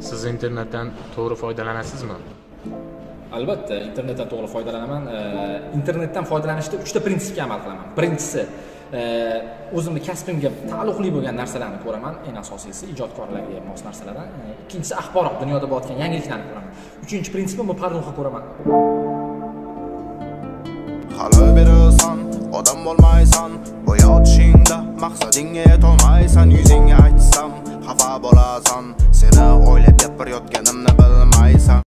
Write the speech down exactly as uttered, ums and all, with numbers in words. Siz internetdan to'g'ri foydalanasizmi? Albatta, internetdan to'g'ri foydalanaman. Internetdan foydalanishda uchta prinsipga amal qilaman. Birinchisi, o'zimni kasbimga taalluqli bo'lgan narsalarni ko'raman, eng asosiysi ijodkorlarga mos narsalardan. Ikkinchisi axborot, dunyoda bo'layotgan yangiliklarni ko'raman. Uchinchi prinsipim bu pardoqqa ko'raman. Halol berasan, odam bo'lmaysan, bo'yotishingda maqsadingga yetolmaysan, yuzingga aytsam xafa bo'lasan, seni o'ylab gapirayotganimni bilmaysan.